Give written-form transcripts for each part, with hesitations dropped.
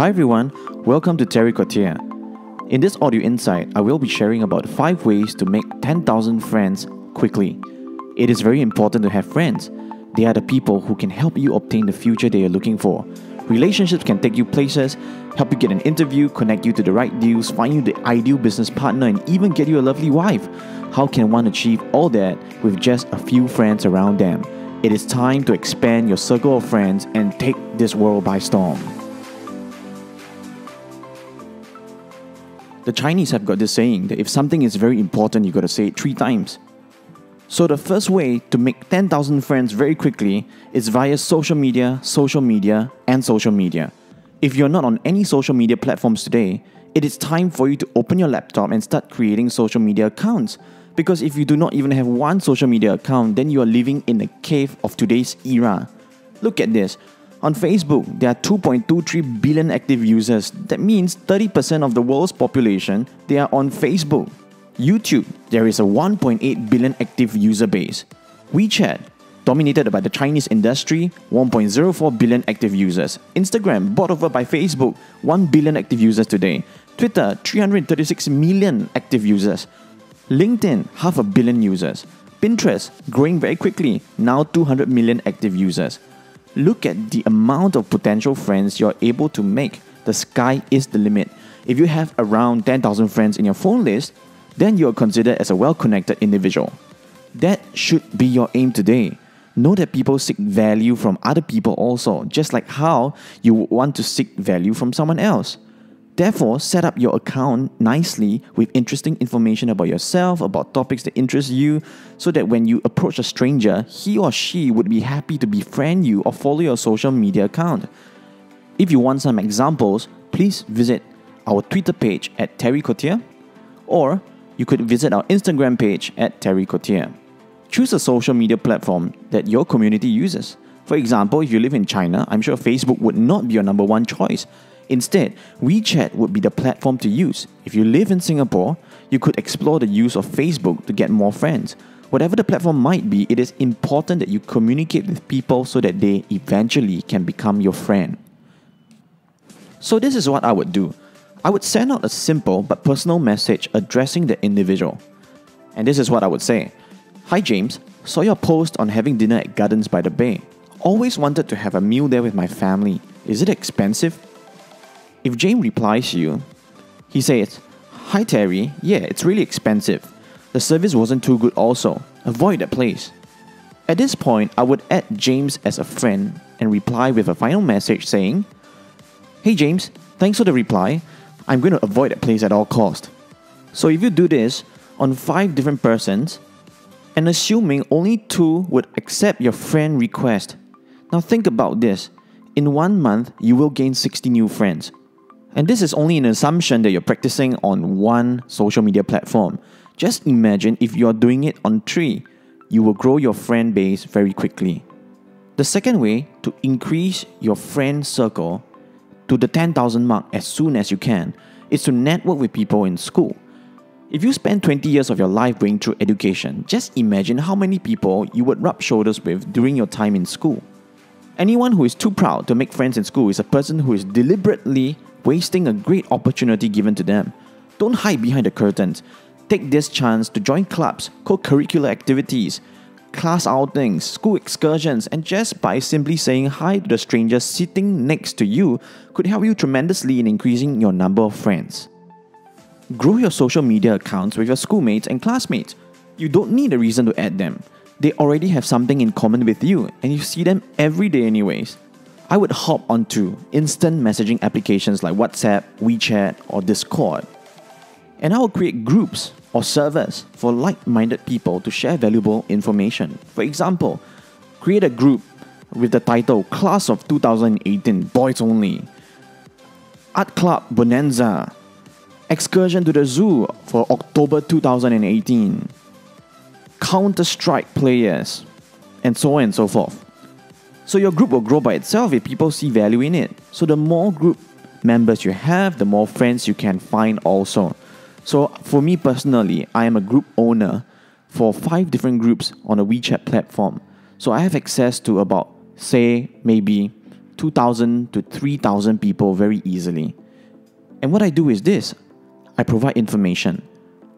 Hi everyone, welcome to Tary Courtier. In this audio insight, I will be sharing about 5 ways to make 10,000 friends quickly. It is very important to have friends. They are the people who can help you obtain the future they are looking for. Relationships can take you places, help you get an interview, connect you to the right deals, find you the ideal business partner, and even get you a lovely wife. How can one achieve all that with just a few friends around them? It is time to expand your circle of friends and take this world by storm. The Chinese have got this saying that if something is very important, you got to say it 3 times. So the first way to make 10,000 friends very quickly is via social media, and social media. If you're not on any social media platforms today, it is time for you to open your laptop and start creating social media accounts. Because if you do not even have one social media account, then you are living in the cave of today's era. Look at this. On Facebook, there are 2.23 billion active users. That means 30% of the world's population, they are on Facebook. YouTube, there is a 1.8 billion active user base. WeChat, dominated by the Chinese industry, 1.04 billion active users. Instagram, bought over by Facebook, 1 billion active users today. Twitter, 336 million active users. LinkedIn, half a billion users. Pinterest, growing very quickly, now 200 million active users. Look at the amount of potential friends you're able to make. The sky is the limit. If you have around 10,000 friends in your phone list, then you are considered as a well-connected individual. That should be your aim today. Know that people seek value from other people also, just like how you would want to seek value from someone else. Therefore, set up your account nicely with interesting information about yourself, about topics that interest you, so that when you approach a stranger, he or she would be happy to befriend you or follow your social media account. If you want some examples, please visit our Twitter page at Tary Courtier, or you could visit our Instagram page at Tary Courtier. Choose a social media platform that your community uses. For example, if you live in China, I'm sure Facebook would not be your number 1 choice. Instead, WeChat would be the platform to use. If you live in Singapore, you could explore the use of Facebook to get more friends. Whatever the platform might be, it is important that you communicate with people so that they eventually can become your friend. So this is what I would do. I would send out a simple but personal message addressing the individual. And this is what I would say. Hi James, saw your post on having dinner at Gardens by the Bay. Always wanted to have a meal there with my family. Is it expensive? If James replies you, he says, Hi Tary, yeah, it's really expensive. The service wasn't too good also. Avoid that place. At this point, I would add James as a friend and reply with a final message saying, Hey James, thanks for the reply. I'm going to avoid that place at all cost. So if you do this on 5 different persons, and assuming only 2 would accept your friend request. Now think about this. In 1 month, you will gain 60 new friends. And this is only an assumption that you're practicing on 1 social media platform. Just imagine if you're doing it on 3, you will grow your friend base very quickly. The second way to increase your friend circle to the 10,000 mark as soon as you can is to network with people in school. If you spend 20 years of your life going through education, just imagine how many people you would rub shoulders with during your time in school. Anyone who is too proud to make friends in school is a person who is deliberately wasting a great opportunity given to them. Don't hide behind the curtains. Take this chance to join clubs, co-curricular activities, class outings, school excursions, and just by simply saying hi to the stranger sitting next to you could help you tremendously in increasing your number of friends. Grow your social media accounts with your schoolmates and classmates. You don't need a reason to add them. They already have something in common with you and you see them every day anyways. I would hop onto instant messaging applications like WhatsApp, WeChat, or Discord. And I will create groups or servers for like-minded people to share valuable information. For example, create a group with the title Class of 2018 Boys Only, Art Club Bonanza, Excursion to the Zoo for October 2018, Counter-Strike Players, and so on and so forth. So your group will grow by itself if people see value in it. So the more group members you have, the more friends you can find also. So for me personally, I am a group owner for 5 different groups on a WeChat platform. So I have access to about, say, maybe 2,000 to 3,000 people very easily. And what I do is this, I provide information.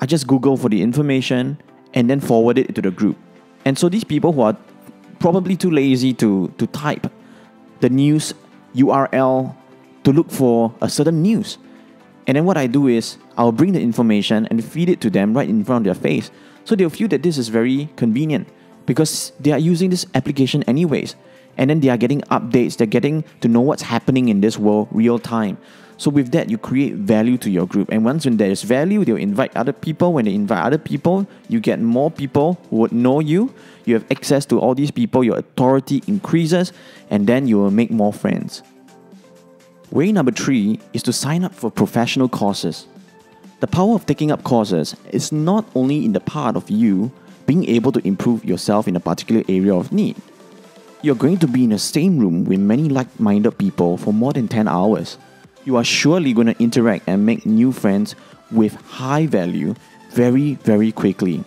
I just Google for the information and then forward it to the group. And so these people who are probably too lazy to type the news URL to look for a certain news. And then what I do is I'll bring the information and feed it to them right in front of their face. So they'll feel that this is very convenient because they are using this application anyways. And then they are getting updates. They're getting to know what's happening in this world real time. So with that, you create value to your group. And once when there is value, they'll invite other people. When they invite other people, you get more people who would know you. You have access to all these people. Your authority increases. And then you will make more friends. Way number 3 is to sign up for professional courses. The power of taking up courses is not only in the part of you being able to improve yourself in a particular area of need. You're going to be in the same room with many like-minded people for more than 10 hours. You are surely going to interact and make new friends with high value very, very quickly.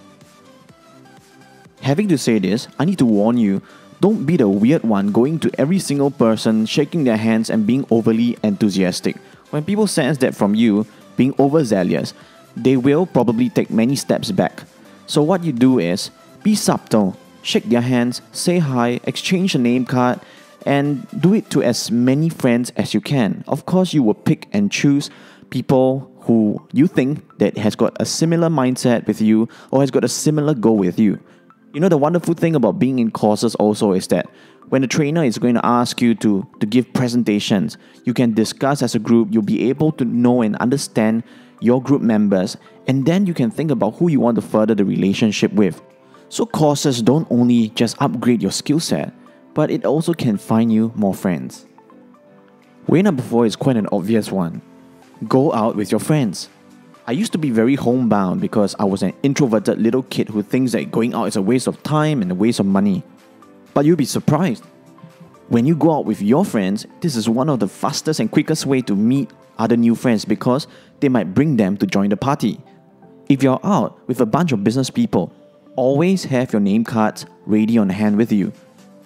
Having to say this, I need to warn you, don't be the weird one going to every single person, shaking their hands and being overly enthusiastic. When people sense that from you, being overzealous, they will probably take many steps back. So what you do is, be subtle, shake their hands, say hi, exchange a name card, and do it to as many friends as you can. Of course, you will pick and choose people who you think that has got a similar mindset with you or has got a similar goal with you. You know, the wonderful thing about being in courses also is that when the trainer is going to ask you to give presentations, you can discuss as a group, you'll be able to know and understand your group members, and then you can think about who you want to further the relationship with. So courses don't only just upgrade your skill set, but it also can find you more friends. Way number 4 is quite an obvious one. Go out with your friends. I used to be very homebound because I was an introverted little kid who thinks that going out is a waste of time and a waste of money. But you'll be surprised. When you go out with your friends, this is one of the fastest and quickest way to meet other new friends because they might bring them to join the party. If you're out with a bunch of business people, always have your name cards ready on hand with you.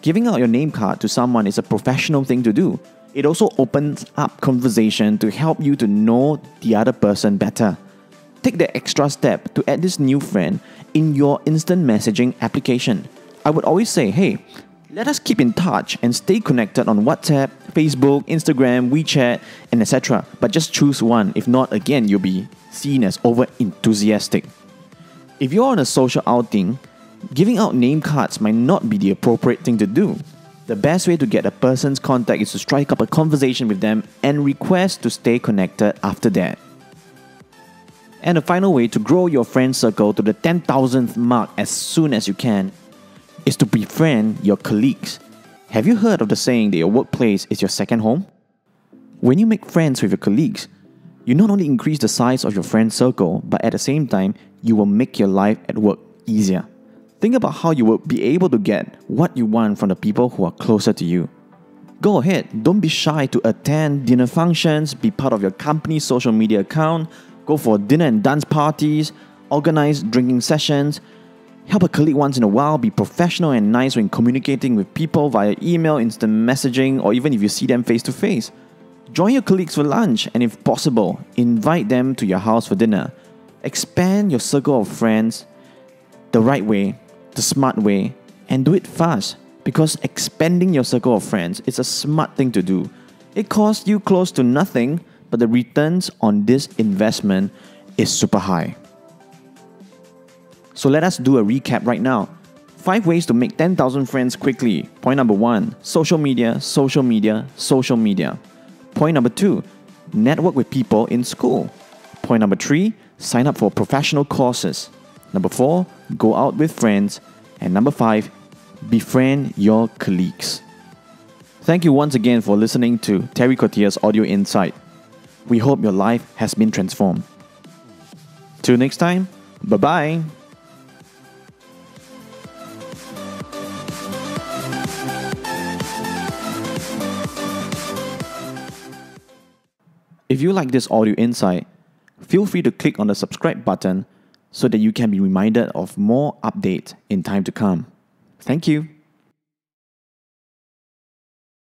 Giving out your name card to someone is a professional thing to do. It also opens up conversation to help you to know the other person better. Take the extra step to add this new friend in your instant messaging application. I would always say, hey, let us keep in touch and stay connected on WhatsApp, Facebook, Instagram, WeChat, and etc. But just choose one. If not, again, you'll be seen as over-enthusiastic. If you're on a social outing, giving out name cards might not be the appropriate thing to do. The best way to get a person's contact is to strike up a conversation with them and request to stay connected after that. And the final way to grow your friend circle to the 10,000th mark as soon as you can is to befriend your colleagues. Have you heard of the saying that your workplace is your second home? When you make friends with your colleagues, you not only increase the size of your friend circle, but at the same time, you will make your life at work easier. Think about how you will be able to get what you want from the people who are closer to you. Go ahead, don't be shy to attend dinner functions, be part of your company's social media account, go for dinner and dance parties, organize drinking sessions, help a colleague once in a while, be professional and nice when communicating with people via email, instant messaging, or even if you see them face to face. Join your colleagues for lunch and if possible, invite them to your house for dinner. Expand your circle of friends the right way, the smart way, and do it fast because expanding your circle of friends is a smart thing to do. It costs you close to nothing, but the returns on this investment is super high. So let us do a recap right now. 5 ways to make 10,000 friends quickly. Point number 1, social media, social media, social media. Point number 2, network with people in school. Point number 3, sign up for professional courses. Number 4, go out with friends. And number 5, befriend your colleagues. Thank you once again for listening to Tary Courtier's Audio Insight. We hope your life has been transformed. Till next time, bye-bye. If you like this audio insight, feel free to click on the subscribe button so that you can be reminded of more updates in time to come. Thank you.